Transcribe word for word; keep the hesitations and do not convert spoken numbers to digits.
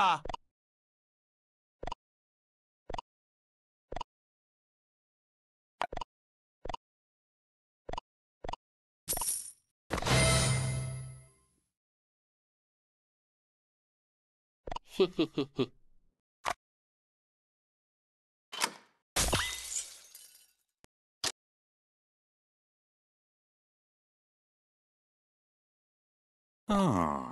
Ha! Ah.